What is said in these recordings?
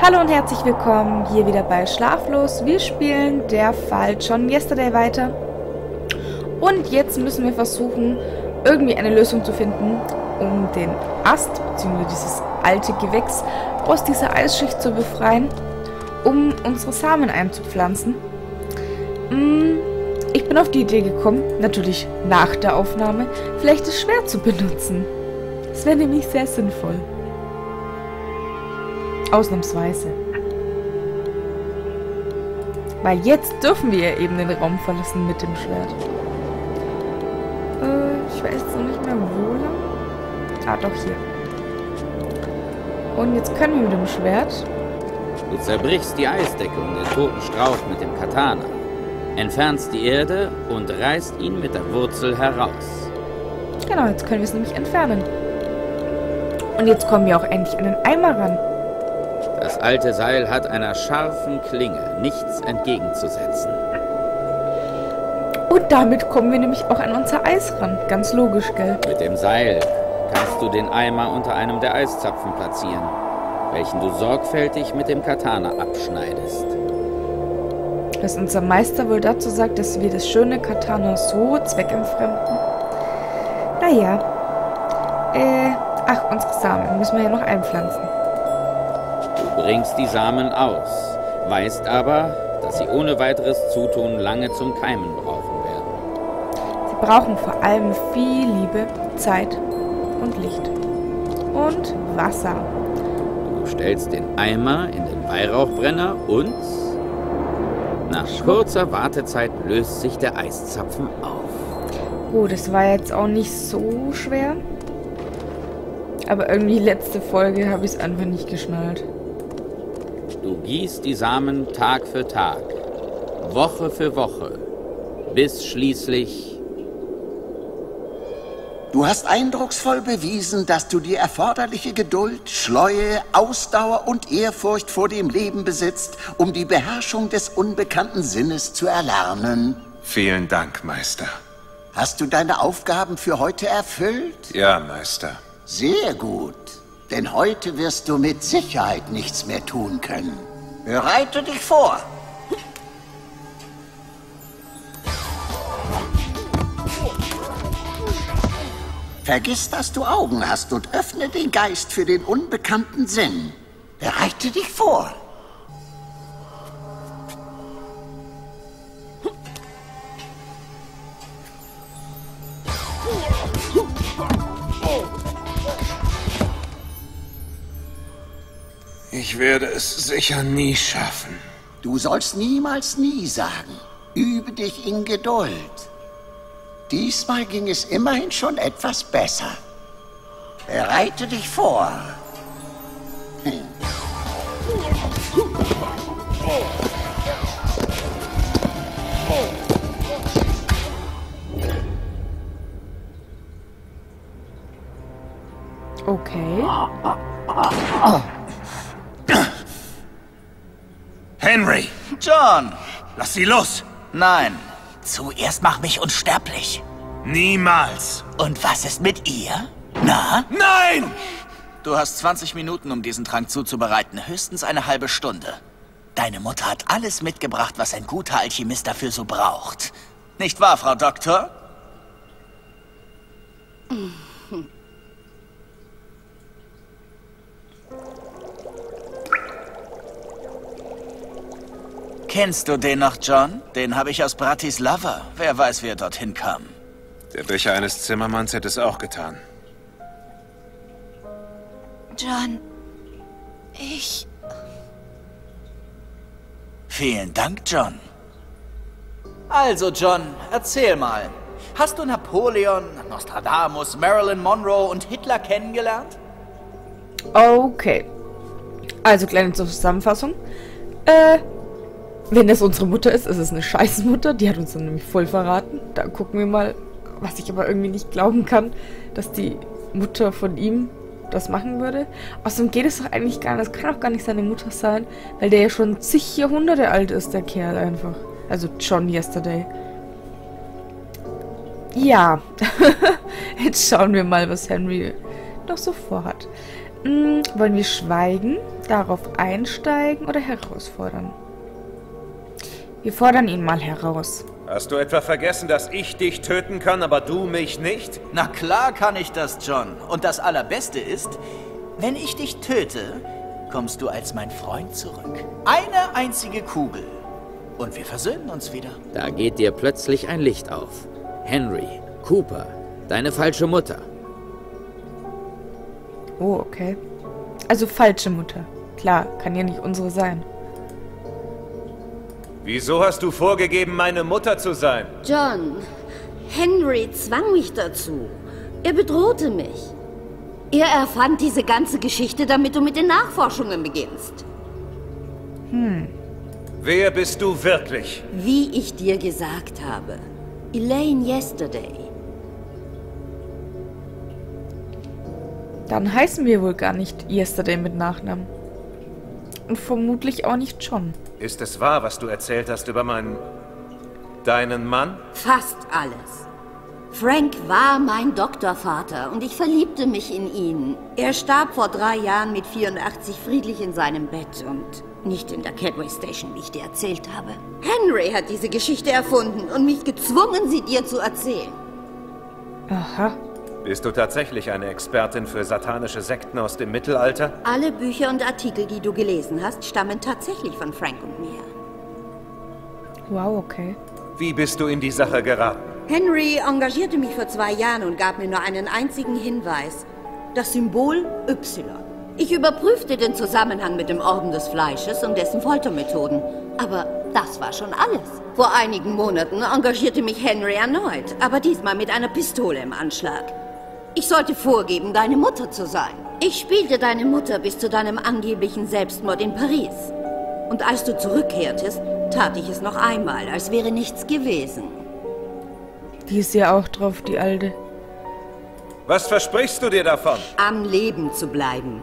Hallo und herzlich willkommen hier wieder bei Schlaflos. Wir spielen Der Fall John Yesterday weiter. Und jetzt müssen wir versuchen, irgendwie eine Lösung zu finden, um den Ast, bzw. dieses alte Gewächs, aus dieser Eisschicht zu befreien, um unsere Samen einzupflanzen. Ich bin auf die Idee gekommen, natürlich nach der Aufnahme, vielleicht das Schwert zu benutzen. Das wäre nämlich sehr sinnvoll. Ausnahmsweise. Weil jetzt dürfen wir eben den Raum verlassen mit dem Schwert. Ich weiß jetzt noch nicht mehr wo lang. Ah, doch hier. Und jetzt können wir mit dem Schwert... Du zerbrichst die Eisdecke um den toten Strauch mit dem Katana, entfernst die Erde und reißt ihn mit der Wurzel heraus. Genau, jetzt können wir es nämlich entfernen. Und jetzt kommen wir auch endlich an den Eimer ran. Das alte Seil hat einer scharfen Klinge nichts entgegenzusetzen. Und damit kommen wir nämlich auch an unser Eis ran. Ganz logisch, gell? Mit dem Seil kannst du den Eimer unter einem der Eiszapfen platzieren, welchen du sorgfältig mit dem Katana abschneidest. Was unser Meister wohl dazu sagt, dass wir das schöne Katana so zweckentfremden? Naja. Ach, unsere Samen müssen wir ja noch einpflanzen. Du bringst die Samen aus, weißt aber, dass sie ohne weiteres Zutun lange zum Keimen brauchen werden. Sie brauchen vor allem viel Liebe, Zeit und Licht. Und Wasser. Du stellst den Eimer in den Weihrauchbrenner und nach kurzer Wartezeit löst sich der Eiszapfen auf. Gut, das war jetzt auch nicht so schwer. Aber irgendwie letzte Folge habe ich es einfach nicht geschnallt. Du gießt die Samen Tag für Tag, Woche für Woche, bis schließlich... Du hast eindrucksvoll bewiesen, dass du die erforderliche Geduld, Schleue, Ausdauer und Ehrfurcht vor dem Leben besitzt, um die Beherrschung des unbekannten Sinnes zu erlernen. Vielen Dank, Meister. Hast du deine Aufgaben für heute erfüllt? Ja, Meister. Sehr gut, denn heute wirst du mit Sicherheit nichts mehr tun können. Bereite dich vor. Vergiss, dass du Augen hast und öffne den Geist für den unbekannten Sinn. Bereite dich vor. Ich werde es sicher nie schaffen. Du sollst niemals nie sagen. Übe dich in Geduld. Diesmal ging es immerhin schon etwas besser. Bereite dich vor. Okay. Henry! John! Lass sie los! Nein. Zuerst mach mich unsterblich. Niemals. Und was ist mit ihr? Na? Nein! Du hast 20 Minuten, um diesen Trank zuzubereiten. Höchstens eine halbe Stunde. Deine Mutter hat alles mitgebracht, was ein guter Alchemist dafür so braucht. Nicht wahr, Frau Doktor? Kennst du den noch, John? Den habe ich aus Bratislava. Wer weiß, wie er dorthin kam. Der Becher eines Zimmermanns hätte es auch getan. John, ich... Vielen Dank, John. Also, John, erzähl mal. Hast du Napoleon, Nostradamus, Marilyn Monroe und Hitler kennengelernt? Okay. Also, kleine Zusammenfassung. Wenn es unsere Mutter ist, ist es eine Scheißmutter. Die hat uns dann nämlich voll verraten. Da gucken wir mal, was ich aber irgendwie nicht glauben kann, dass die Mutter von ihm das machen würde. Außerdem geht es doch eigentlich gar nicht. Das kann auch gar nicht seine Mutter sein, weil der ja schon zig Jahrhunderte alt ist, der Kerl einfach. Also John Yesterday. Ja, jetzt schauen wir mal, was Henry noch so vorhat. Wollen wir schweigen, darauf einsteigen oder herausfordern? Wir fordern ihn mal heraus. Hast du etwa vergessen, dass ich dich töten kann, aber du mich nicht? Na klar kann ich das, John. Und das Allerbeste ist, wenn ich dich töte, kommst du als mein Freund zurück. Eine einzige Kugel. Und wir versöhnen uns wieder. Da geht dir plötzlich ein Licht auf. Henry, Cooper, deine falsche Mutter. Oh, okay. Also falsche Mutter. Klar, kann ja nicht unsere sein. Wieso hast du vorgegeben, meine Mutter zu sein? John, Henry zwang mich dazu. Er bedrohte mich. Er erfand diese ganze Geschichte, damit du mit den Nachforschungen beginnst. Wer bist du wirklich? Wie ich dir gesagt habe, Elaine Yesterday. Dann heißen wir wohl gar nicht Yesterday mit Nachnamen. Und vermutlich auch nicht John. Ist es wahr, was du erzählt hast über deinen Mann? Fast alles. Frank war mein Doktorvater und ich verliebte mich in ihn. Er starb vor 3 Jahren mit 84 friedlich in seinem Bett und nicht in der Catway Station, wie ich dir erzählt habe. Henry hat diese Geschichte erfunden und mich gezwungen, sie dir zu erzählen. Aha. Bist du tatsächlich eine Expertin für satanische Sekten aus dem Mittelalter? Alle Bücher und Artikel, die du gelesen hast, stammen tatsächlich von Frank und mir. Wow, okay. Wie bist du in die Sache geraten? Henry engagierte mich vor 2 Jahren und gab mir nur einen einzigen Hinweis. Das Symbol Y. Ich überprüfte den Zusammenhang mit dem Orden des Fleisches und dessen Foltermethoden. Aber das war schon alles. Vor einigen Monaten engagierte mich Henry erneut, aber diesmal mit einer Pistole im Anschlag. Ich sollte vorgeben, deine Mutter zu sein. Ich spielte deine Mutter bis zu deinem angeblichen Selbstmord in Paris. Und als du zurückkehrtest, tat ich es noch einmal, als wäre nichts gewesen. Die ist ja auch drauf, die Alte. Was versprichst du dir davon? Am Leben zu bleiben.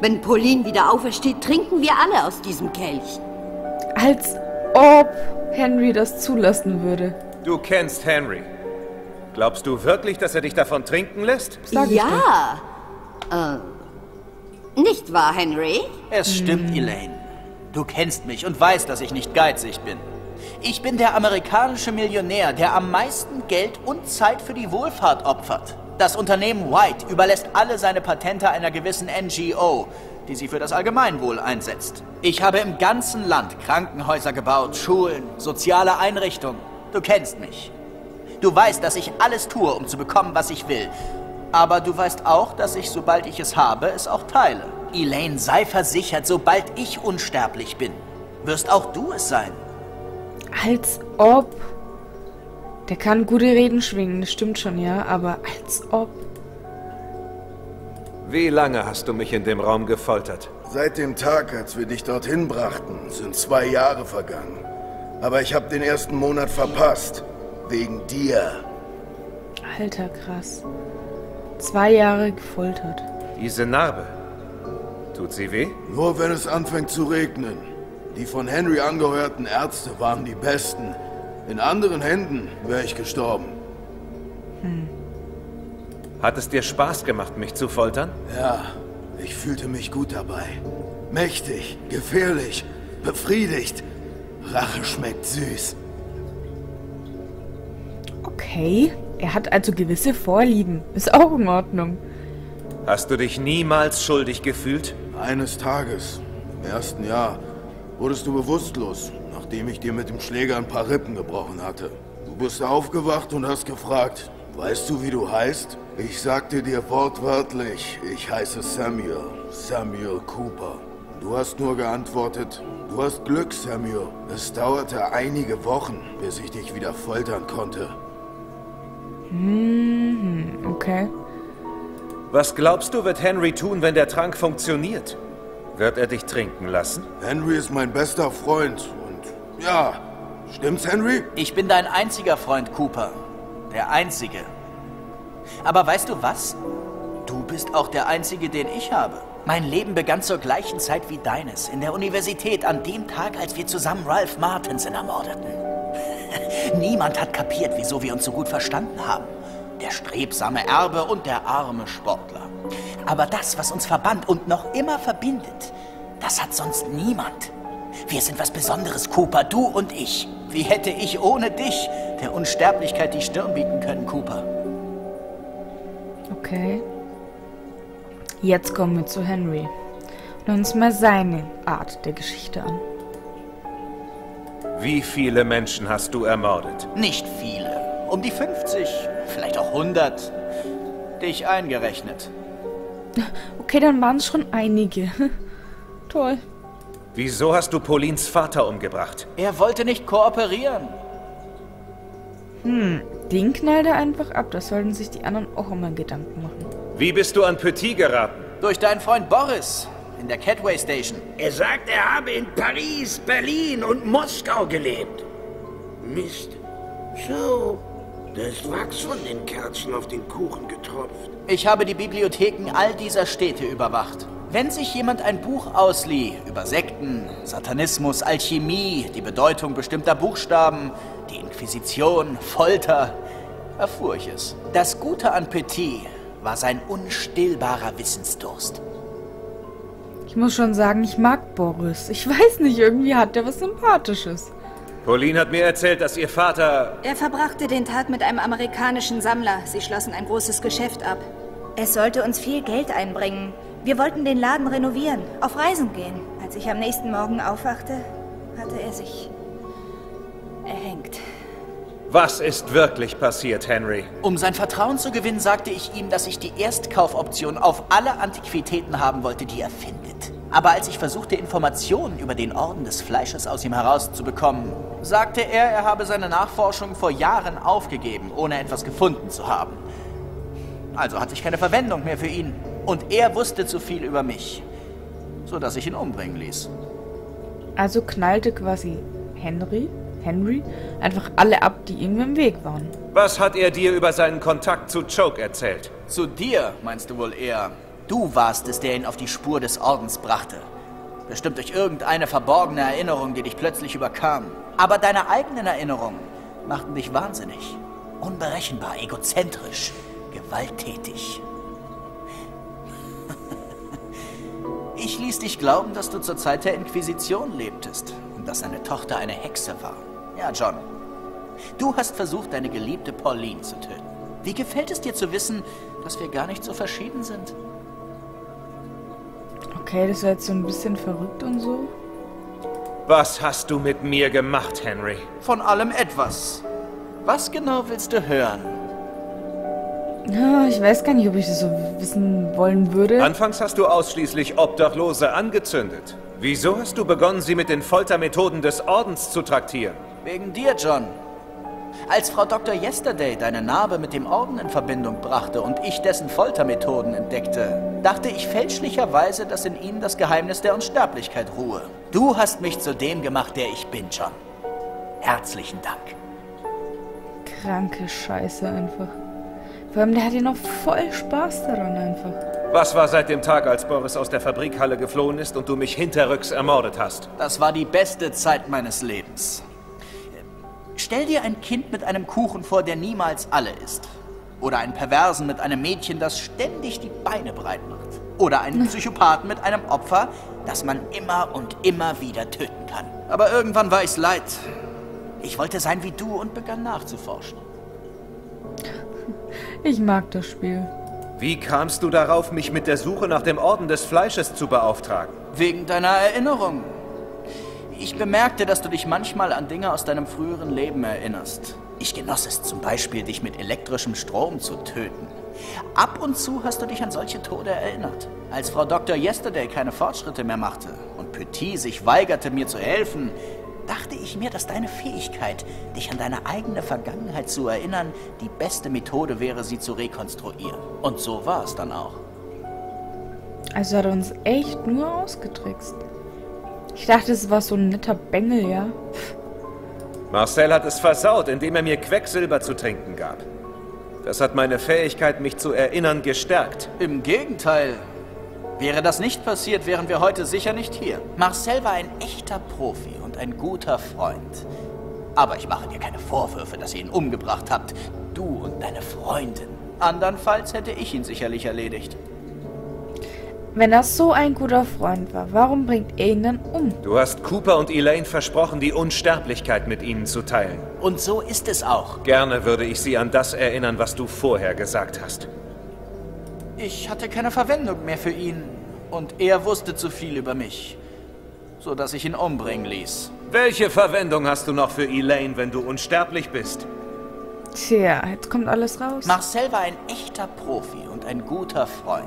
Wenn Pauline wieder aufersteht, trinken wir alle aus diesem Kelch. Als ob Henry das zulassen würde. Du kennst Henry. Glaubst du wirklich, dass er dich davon trinken lässt? Sag ja. Nicht wahr, Henry? Es stimmt, Elaine. Du kennst mich und weißt, dass ich nicht geizig bin. Ich bin der amerikanische Millionär, der am meisten Geld und Zeit für die Wohlfahrt opfert. Das Unternehmen White überlässt alle seine Patente einer gewissen NGO, die sie für das Allgemeinwohl einsetzt. Ich habe im ganzen Land Krankenhäuser gebaut, Schulen, soziale Einrichtungen. Du kennst mich. Du weißt, dass ich alles tue, um zu bekommen, was ich will. Aber du weißt auch, dass ich, sobald ich es habe, es auch teile. Elaine, sei versichert, sobald ich unsterblich bin, wirst auch du es sein. Als ob. Der kann gute Reden schwingen, das stimmt schon, ja, aber als ob. Wie lange hast du mich in dem Raum gefoltert? Seit dem Tag, als wir dich dorthin brachten, sind 2 Jahre vergangen. Aber ich habe den ersten Monat verpasst. Wegen dir. Alter, krass. 2 Jahre gefoltert. Diese Narbe. Tut sie weh? Nur wenn es anfängt zu regnen. Die von Henry angeheuerten Ärzte waren die besten. In anderen Händen wäre ich gestorben. Hat es dir Spaß gemacht, mich zu foltern? Ja, ich fühlte mich gut dabei. Mächtig, gefährlich, befriedigt. Rache schmeckt süß. Okay, er hat also gewisse Vorlieben. Ist auch in Ordnung. Hast du dich niemals schuldig gefühlt? Eines Tages, im 1. Jahr, wurdest du bewusstlos, nachdem ich dir mit dem Schläger ein paar Rippen gebrochen hatte. Du bist aufgewacht und hast gefragt, weißt du, wie du heißt? Ich sagte dir wortwörtlich, ich heiße Samuel, Samuel Cooper. Du hast nur geantwortet, du hast Glück, Samuel. Es dauerte einige Wochen, bis ich dich wieder foltern konnte. Okay. Was glaubst du, wird Henry tun, wenn der Trank funktioniert? Wird er dich trinken lassen? Henry ist mein bester Freund und ja, stimmt's, Henry? Ich bin dein einziger Freund, Cooper. Der einzige. Aber weißt du was? Du bist auch der einzige, den ich habe. Mein Leben begann zur gleichen Zeit wie deines, in der Universität, an dem Tag, als wir zusammen Ralph Martinson ermordeten. Niemand hat kapiert, wieso wir uns so gut verstanden haben. Der strebsame Erbe und der arme Sportler. Aber das, was uns verband und noch immer verbindet, das hat sonst niemand. Wir sind was Besonderes, Cooper, du und ich. Wie hätte ich ohne dich der Unsterblichkeit die Stirn bieten können, Cooper? Okay. Jetzt kommen wir zu Henry und uns mal seine Art der Geschichte an. Wie viele Menschen hast du ermordet? Nicht viele. Um die 50, vielleicht auch 100. Dich eingerechnet. Okay, dann waren es schon einige. Toll. Wieso hast du Paulins Vater umgebracht? Er wollte nicht kooperieren. Den knallt er einfach ab. Das sollten sich die anderen auch immer Gedanken machen. Wie bist du an Petit geraten? Durch deinen Freund Boris in der Catway Station. Er sagt, er habe in Paris, Berlin und Moskau gelebt. Mist. So, da ist Wachs von den Kerzen auf den Kuchen getropft. Ich habe die Bibliotheken all dieser Städte überwacht. Wenn sich jemand ein Buch auslieh über Sekten, Satanismus, Alchemie, die Bedeutung bestimmter Buchstaben, die Inquisition, Folter, erfuhr ich es. Das Gute an Petit war sein unstillbarer Wissensdurst. Ich muss schon sagen, ich mag Boris. Ich weiß nicht, irgendwie hat er was Sympathisches. Pauline hat mir erzählt, dass ihr Vater... Er verbrachte den Tag mit einem amerikanischen Sammler. Sie schlossen ein großes Geschäft ab. Es sollte uns viel Geld einbringen. Wir wollten den Laden renovieren, auf Reisen gehen. Als ich am nächsten Morgen aufwachte, hatte er sich erhängt. Was ist wirklich passiert, Henry? Um sein Vertrauen zu gewinnen, sagte ich ihm, dass ich die Erstkaufoption auf alle Antiquitäten haben wollte, die er findet. Aber als ich versuchte, Informationen über den Orden des Fleisches aus ihm herauszubekommen, sagte er, er habe seine Nachforschung vor Jahren aufgegeben, ohne etwas gefunden zu haben. Also hatte ich keine Verwendung mehr für ihn. Und er wusste zu viel über mich, sodass ich ihn umbringen ließ. Also knallte quasi Henry einfach alle ab, die ihm im Weg waren. Was hat er dir über seinen Kontakt zu Choke erzählt? Zu dir, meinst du wohl eher? Du warst es, der ihn auf die Spur des Ordens brachte. Bestimmt durch irgendeine verborgene Erinnerung, die dich plötzlich überkam. Aber deine eigenen Erinnerungen machten dich wahnsinnig. Unberechenbar, egozentrisch, gewalttätig. Ich ließ dich glauben, dass du zur Zeit der Inquisition lebtest und dass deine Tochter eine Hexe war. Ja, John, du hast versucht, deine geliebte Pauline zu töten. Wie gefällt es dir zu wissen, dass wir gar nicht so verschieden sind? Okay, das war jetzt so ein bisschen verrückt und so. Was hast du mit mir gemacht, Henry? Von allem etwas. Was genau willst du hören? Ich weiß gar nicht, ob ich das so wissen wollen würde. Anfangs hast du ausschließlich Obdachlose angezündet. Wieso hast du begonnen, sie mit den Foltermethoden des Ordens zu traktieren? Wegen dir, John. Als Frau Dr. Yesterday deine Narbe mit dem Orden in Verbindung brachte und ich dessen Foltermethoden entdeckte, dachte ich fälschlicherweise, dass in ihnen das Geheimnis der Unsterblichkeit ruhe. Du hast mich zu dem gemacht, der ich bin, John. Herzlichen Dank. Kranke Scheiße einfach. Vor allem, der hat ja noch voll Spaß daran einfach. Was war seit dem Tag, als Boris aus der Fabrikhalle geflohen ist und du mich hinterrücks ermordet hast? Das war die beste Zeit meines Lebens. Stell dir ein Kind mit einem Kuchen vor, der niemals alle isst. Oder einen Perversen mit einem Mädchen, das ständig die Beine breit macht. Oder einen Psychopathen mit einem Opfer, das man immer und immer wieder töten kann. Aber irgendwann war ich's leid. Ich wollte sein wie du und begann nachzuforschen. Ich mag das Spiel. Wie kamst du darauf, mich mit der Suche nach dem Orden des Fleisches zu beauftragen? Wegen deiner Erinnerung. Ich bemerkte, dass du dich manchmal an Dinge aus deinem früheren Leben erinnerst. Ich genoss es zum Beispiel, dich mit elektrischem Strom zu töten. Ab und zu hast du dich an solche Tode erinnert. Als Frau Dr. Yesterday keine Fortschritte mehr machte und Petit sich weigerte, mir zu helfen, dachte ich mir, dass deine Fähigkeit, dich an deine eigene Vergangenheit zu erinnern, die beste Methode wäre, sie zu rekonstruieren. Und so war es dann auch. Also hat er uns echt nur ausgetrickst. Ich dachte, es war so ein netter Bengel, ja. Marcel hat es versaut, indem er mir Quecksilber zu trinken gab. Das hat meine Fähigkeit, mich zu erinnern, gestärkt. Im Gegenteil. Wäre das nicht passiert, wären wir heute sicher nicht hier. Marcel war ein echter Profi und ein guter Freund. Aber ich mache dir keine Vorwürfe, dass ihr ihn umgebracht habt. Du und deine Freundin. Andernfalls hätte ich ihn sicherlich erledigt. Wenn er so ein guter Freund war, warum bringt er ihn dann um? Du hast Cooper und Elaine versprochen, die Unsterblichkeit mit ihnen zu teilen. Und so ist es auch. Gerne würde ich sie an das erinnern, was du vorher gesagt hast. Ich hatte keine Verwendung mehr für ihn und er wusste zu viel über mich, sodass ich ihn umbringen ließ. Welche Verwendung hast du noch für Elaine, wenn du unsterblich bist? Tja, jetzt kommt alles raus. Marcel war ein echter Profi und ein guter Freund.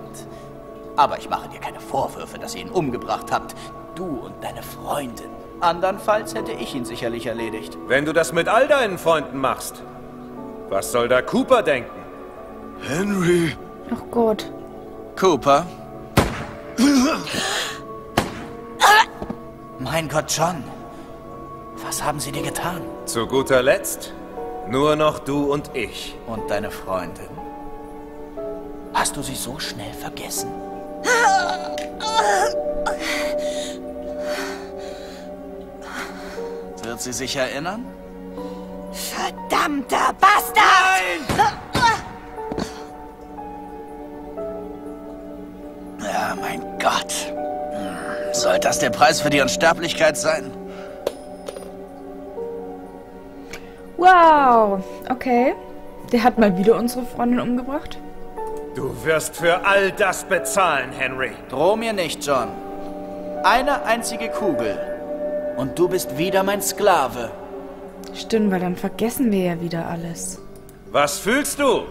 Aber ich mache dir keine Vorwürfe, dass ihr ihn umgebracht habt. Du und deine Freundin. Andernfalls hätte ich ihn sicherlich erledigt. Wenn du das mit all deinen Freunden machst, was soll da Cooper denken? Henry. Ach Gott. Cooper? Mein Gott, John. Was haben sie dir getan? Zu guter Letzt nur noch du und ich. Und deine Freundin. Hast du sie so schnell vergessen? Wird sie sich erinnern? Verdammter Bastard! Nein! Ja, mein Gott. Soll das der Preis für die Unsterblichkeit sein? Wow. Okay. Der hat mal wieder unsere Freundin umgebracht. Du wirst für all das bezahlen, Henry. Droh mir nicht, John. Eine einzige Kugel. Und du bist wieder mein Sklave. Stimmt, weil dann vergessen wir ja wieder alles. Was fühlst du?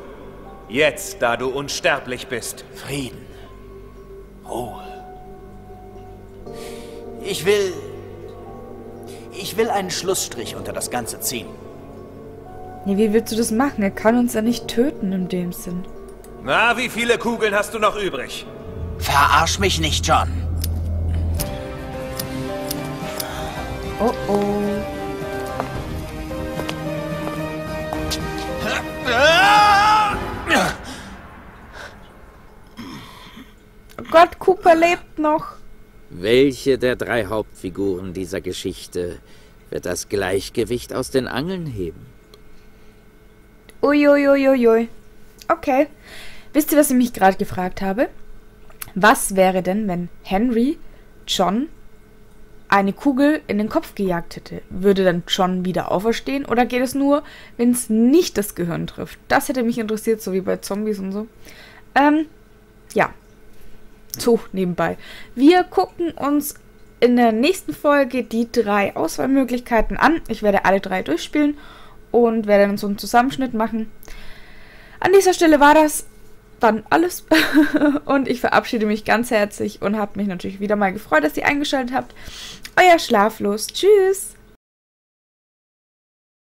Jetzt, da du unsterblich bist. Frieden. Ruhe. Ich will einen Schlussstrich unter das Ganze ziehen. Nee, wie willst du das machen? Er kann uns ja nicht töten in dem Sinn. Na, wie viele Kugeln hast du noch übrig? Verarsch mich nicht, John. Oh oh. Gott, Cooper lebt noch. Welche der drei Hauptfiguren dieser Geschichte wird das Gleichgewicht aus den Angeln heben? Uiuiuiui. Okay. Wisst ihr, was ich mich gerade gefragt habe? Was wäre denn, wenn Henry John eine Kugel in den Kopf gejagt hätte? Würde dann John wieder auferstehen oder geht es nur, wenn es nicht das Gehirn trifft? Das hätte mich interessiert, so wie bei Zombies und so. Ja. So, nebenbei. Wir gucken uns in der nächsten Folge die 3 Auswahlmöglichkeiten an. Ich werde alle 3 durchspielen und werde dann so einen Zusammenschnitt machen. An dieser Stelle war das dann alles und ich verabschiede mich ganz herzlich und habe mich natürlich wieder mal gefreut, dass ihr eingeschaltet habt. Euer Schlaflos. Tschüss!